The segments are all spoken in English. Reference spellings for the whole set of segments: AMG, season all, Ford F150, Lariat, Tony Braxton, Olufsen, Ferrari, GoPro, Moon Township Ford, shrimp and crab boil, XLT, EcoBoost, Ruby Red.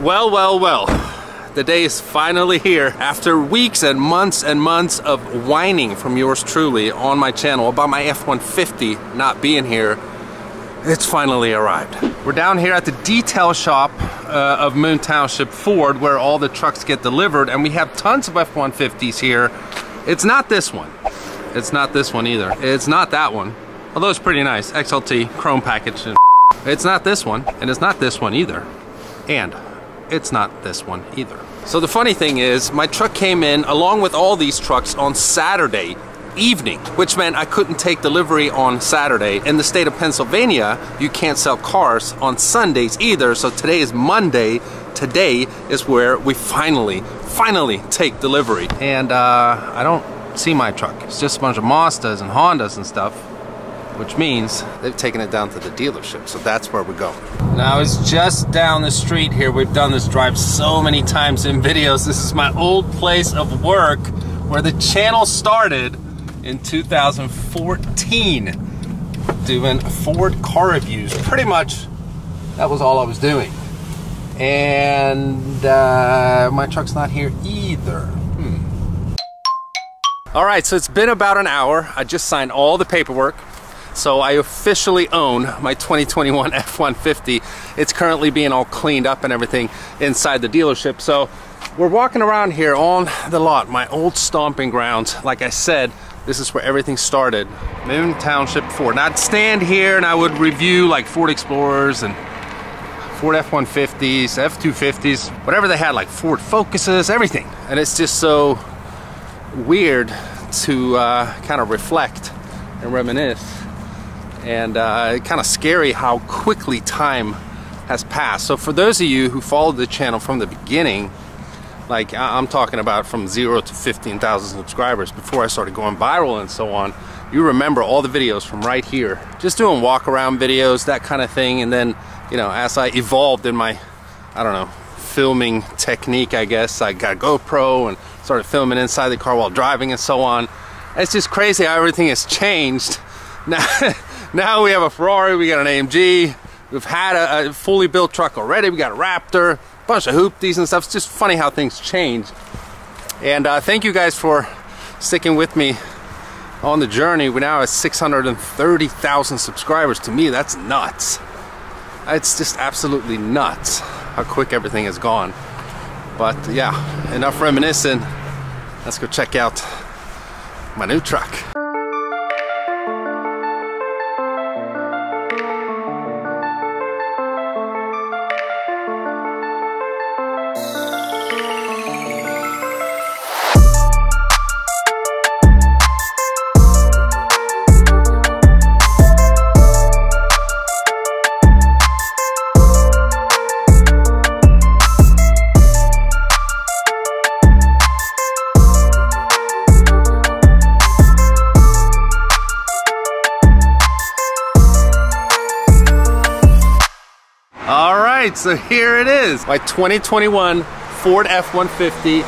Well, well, well, the day is finally here after weeks and months of whining from yours truly on my channel about my F-150 not being here. It's finally arrived. We're down here at the detail shop of Moon Township Ford where all the trucks get delivered, and we have tons of F-150s here. It's not this one. It's not this one either. It's not that one, although it's pretty nice. XLT, chrome package. And it's not this one, and it's not this one either. And it's not this one either. So the funny thing is, my truck came in along with all these trucks on Saturday evening, which meant I couldn't take delivery on Saturday. In the state of Pennsylvania, you can't sell cars on Sundays either, so today is Monday. Today is where we finally take delivery. And I don't see my truck. It's just a bunch of Mazdas and Hondas and stuff, which means they've taken it down to the dealership, so that's where we're going. Now it's just down the street here. We've done this drive so many times in videos. This is my old place of work where the channel started in 2014, doing Ford car reviews. Pretty much that was all I was doing. And my truck's not here either. All right, so it's been about an hour. I just signed all the paperwork. So I officially own my 2021 F-150. It's currently being all cleaned up and everything inside the dealership. So we're walking around here on the lot, my old stomping grounds. Like I said, this is where everything started, Moon Township Ford. And I'd stand here and I would review like Ford Explorers and Ford F-150s, F-250s, whatever they had, like Ford Focuses, everything. And it's just so weird to kind of reflect and reminisce. And kind of scary how quickly time has passed. So for those of you who followed the channel from the beginning, like I'm talking about from 0 to 15,000 subscribers before I started going viral and so on, you remember all the videos from right here, just doing walk around videos, that kind of thing. And then, you know, as I evolved in my, I don't know, filming technique, I guess, I got a GoPro and started filming inside the car while driving and so on. It's just crazy how everything has changed now. Now we have a Ferrari, we got an AMG, we've had a fully built truck already, we got a Raptor, a bunch of hoopties and stuff. It's just funny how things change. And thank you guys for sticking with me on the journey. We're now at 630,000 subscribers. To me, that's nuts. It's just absolutely nuts how quick everything has gone. But yeah, enough reminiscing. Let's go check out my new truck. So here it is, my 2021 Ford F-150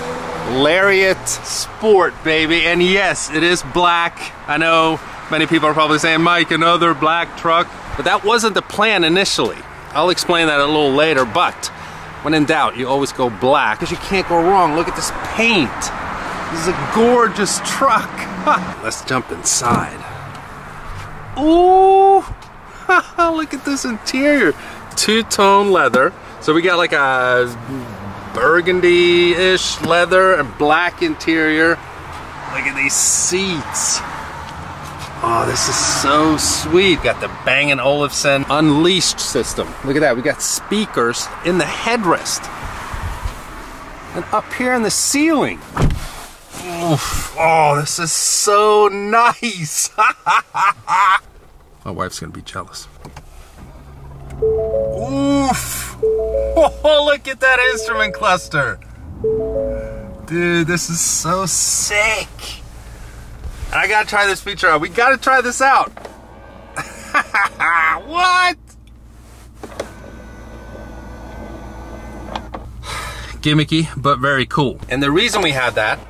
Lariat Sport, baby. And yes, it is black. I know many people are probably saying, Mike, another black truck. But that wasn't the plan initially. I'll explain that a little later, but when in doubt, you always go black because you can't go wrong. Look at this paint. This is a gorgeous truck. Let's jump inside. Ooh, look at this interior. Two-tone leather, so we got like a burgundy-ish leather and black interior. Look at these seats. Oh, this is so sweet. Got the Bang & Olufsen unleashed system. Look at that, we got speakers in the headrest and up here in the ceiling. Oof. Oh, this is so nice. My wife's gonna be jealous. Oof! Oh, look at that instrument cluster. Dude, this is so sick. I gotta try this feature out. We gotta try this out. What? Gimmicky, but very cool. And the reason we have that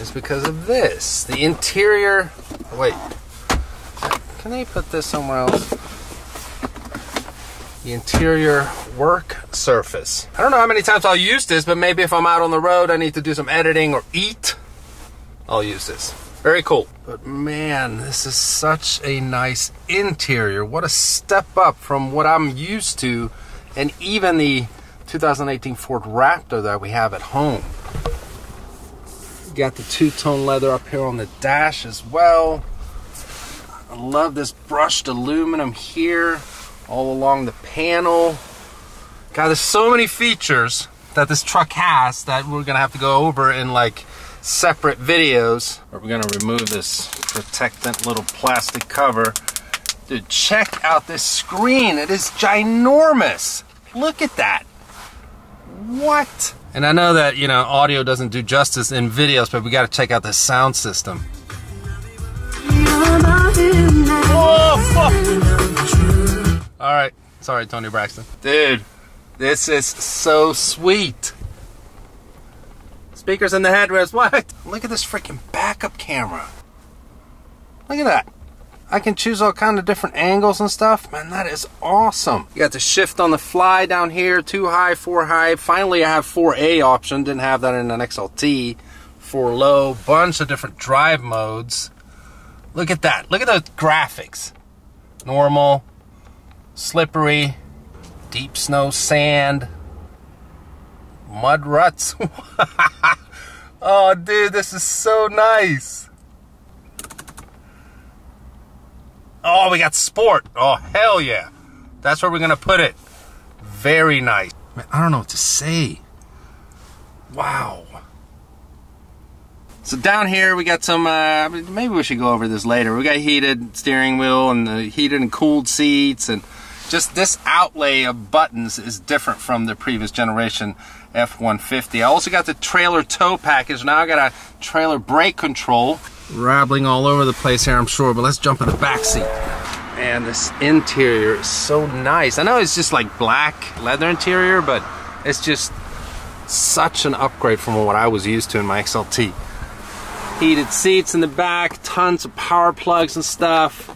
is because of this. The interior, oh, wait. Can they put this somewhere else? The interior work surface. I don't know how many times I'll use this, but maybe if I'm out on the road, I need to do some editing or eat, I'll use this. Very cool. But man, this is such a nice interior. What a step up from what I'm used to, and even the 2018 Ford Raptor that we have at home. Got the two-tone leather up here on the dash as well. I love this brushed aluminum here all along the panel. God, there's so many features that this truck has that we're gonna have to go over in like separate videos. We're gonna remove this protectant little plastic cover. Dude, check out this screen. It is ginormous. Look at that. What? And I know that, you know, audio doesn't do justice in videos, but we got to check out the sound system. Oh, fuck. All right. Sorry, Tony Braxton. Dude, this is so sweet. Speakers in the headrest. What? Look at this freaking backup camera. Look at that. I can choose all kind of different angles and stuff. Man, that is awesome. You got the shift on the fly down here, 2 high, 4 high. Finally, I have 4A option. Didn't have that in an XLT. 4 low, bunch of different drive modes. Look at that. Look at those graphics. Normal, slippery, deep snow, sand, mud ruts. Oh, dude, this is so nice. Oh, we got sport. Oh, hell yeah. That's where we're going to put it. Very nice. Man, I don't know what to say. Wow. So down here, we got some, maybe we should go over this later. We got heated steering wheel and the heated and cooled seats. And just this outlay of buttons is different from the previous generation F-150. I also got the trailer tow package. Now I got a trailer brake control. Rattling all over the place here, I'm sure, but let's jump in the back seat. Man, this interior is so nice. I know it's just like black leather interior, but it's just such an upgrade from what I was used to in my XLT. Heated seats in the back, tons of power plugs and stuff.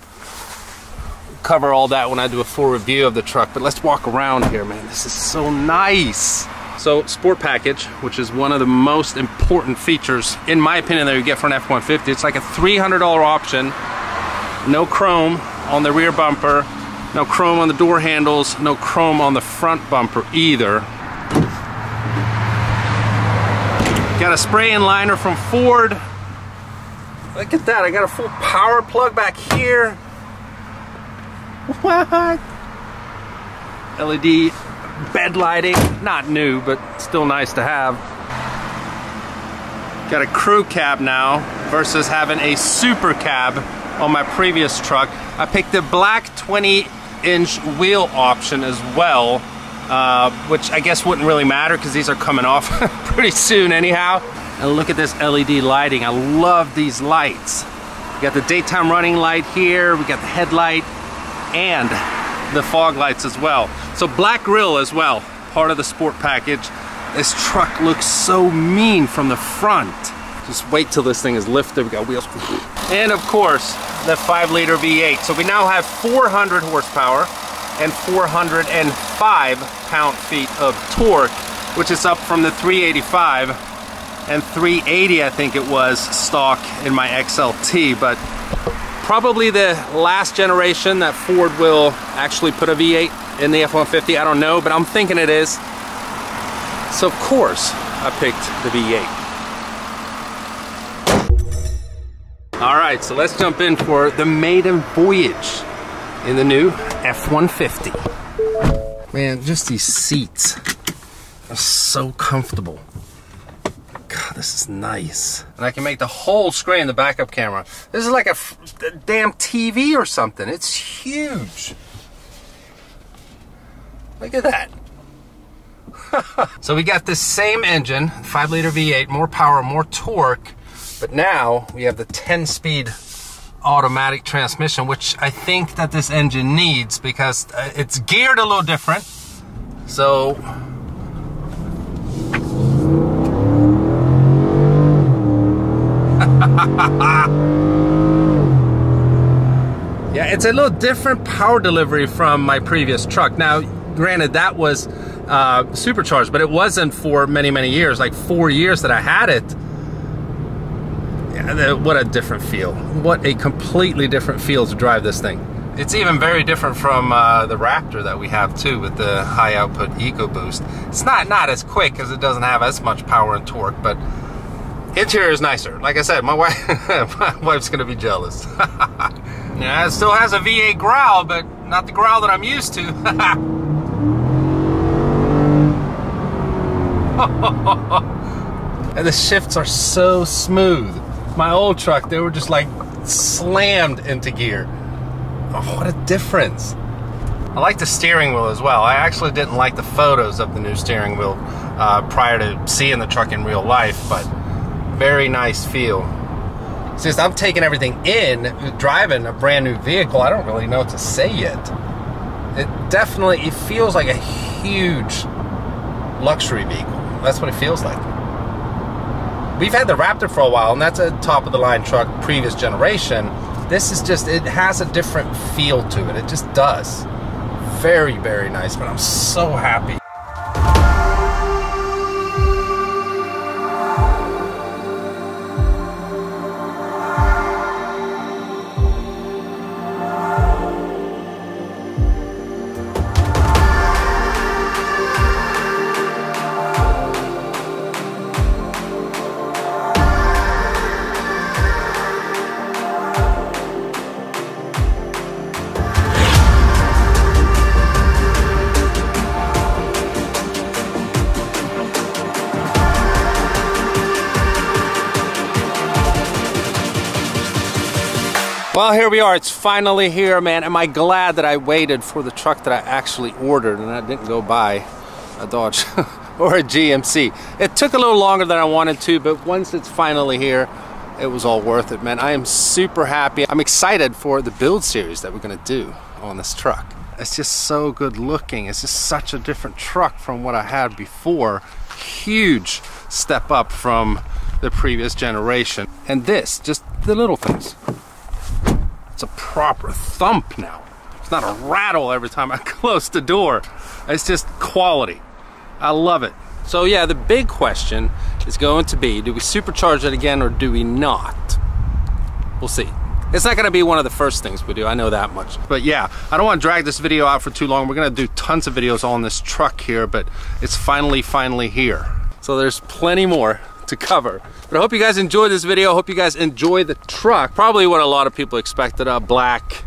We'll cover all that when I do a full review of the truck, but let's walk around here, man. This is so nice. So, sport package, which is one of the most important features, in my opinion, that you get for an F-150. It's like a $300 option. No chrome on the rear bumper, no chrome on the door handles, no chrome on the front bumper either. Got a spray-in liner from Ford. Look at that, I got a full power plug back here. What? LED. Bed lighting, not new, but still nice to have. Got a crew cab now versus having a super cab on my previous truck. I picked the black 20-inch wheel option as well, which I guess wouldn't really matter because these are coming off pretty soon anyhow. And look at this LED lighting. I love these lights. We got the daytime running light here. We got the headlight and the fog lights as well. So black grille as well, part of the sport package. This truck looks so mean from the front. Just wait till this thing is lifted. We got wheels. And of course, the 5-liter V8. So we now have 400 horsepower and 405 pound-feet of torque, which is up from the 385 and 380, I think it was, stock in my XLT. But probably the last generation that Ford will actually put a V8 in the F-150. I don't know, but I'm thinking it is. So of course, I picked the V8. All right, so let's jump in for the maiden voyage in the new F-150. Man, just these seats are so comfortable. God, this is nice. And I can make the whole screen the backup camera. This is like a damn TV or something. It's huge. Look at that. So we got this same engine, 5-liter V8, more power, more torque. But now we have the 10-speed automatic transmission, which I think that this engine needs because it's geared a little different. So Yeah, it's a little different power delivery from my previous truck. Now, granted, that was supercharged, but it wasn't for many, many years, like 4 years that I had it. Yeah, what a different feel. What a completely different feel to drive this thing. It's even very different from the Raptor that we have too, with the high output EcoBoost. It's not as quick because it doesn't have as much power and torque, but interior is nicer. Like I said, my wife, my wife's gonna be jealous. Yeah, it still has a V8 growl, but not the growl that I'm used to. And the shifts are so smooth. My old truck, they were just like slammed into gear. Oh, what a difference. I like the steering wheel as well. I actually didn't like the photos of the new steering wheel prior to seeing the truck in real life, but very nice feel. Since I'm taking everything in, driving a brand new vehicle, I don't really know what to say yet. It definitely, it feels like a huge luxury vehicle. That's what it feels like. We've had the Raptor for a while, and that's a top of the line truck, previous generation. This is just, it has a different feel to it. It just does. Very, very nice, but I'm so happy. Well, here we are. It's finally here, man. Am I glad that I waited for the truck that I actually ordered and I didn't go buy a Dodge or a GMC. It took a little longer than I wanted to, but once it's finally here, it was all worth it, man. I am super happy. I'm excited for the build series that we're going to do on this truck. It's just so good looking. It's just such a different truck from what I had before. Huge step up from the previous generation. And this, just the little things. It's a proper thump now. It's not a rattle every time I close the door. It's just quality. I love it. So yeah, the big question is going to be, do we supercharge it again or do we not? We'll see. It's not gonna be one of the first things we do, I know that much. But yeah, I don't wanna drag this video out for too long. We're gonna do tons of videos on this truck here, but it's finally here. So there's plenty more to cover. But I hope you guys enjoyed this video. I hope you guys enjoy the truck. Probably what a lot of people expected, a black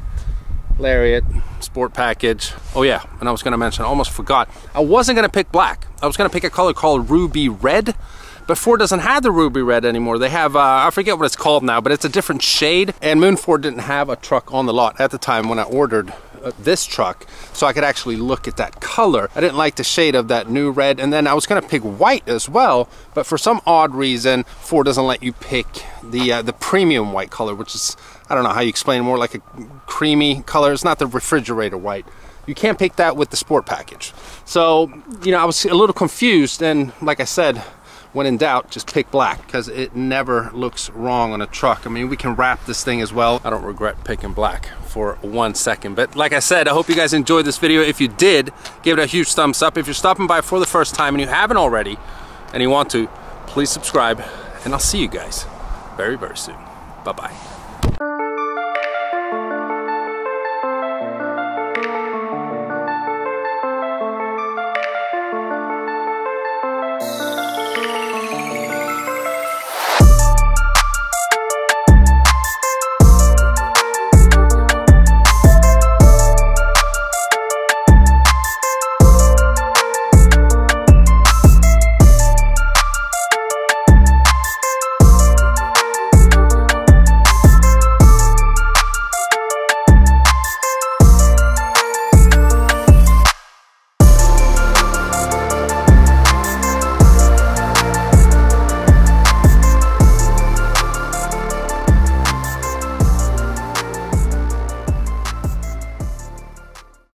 Lariat sport package. Oh yeah, and I was gonna mention, I almost forgot. I wasn't gonna pick black. I was gonna pick a color called Ruby Red, but Ford doesn't have the Ruby Red anymore. They have, I forget what it's called now, but it's a different shade. And Moon Ford didn't have a truck on the lot at the time when I ordered this truck, so I could actually look at that color. I didn't like the shade of that new red, and then I was gonna pick white as well, but for some odd reason Ford doesn't let you pick the premium white color, which is, I don't know how you explain, more like a creamy color. It's not the refrigerator white. You can't pick that with the sport package. So, you know, I was a little confused, and like I said, when in doubt, just pick black, because it never looks wrong on a truck. I mean, we can wrap this thing as well. I don't regret picking black for 1 second. But like I said, I hope you guys enjoyed this video. If you did, give it a huge thumbs up. If you're stopping by for the first time and you haven't already, and you want to, please subscribe, and I'll see you guys very, very soon. Bye-bye.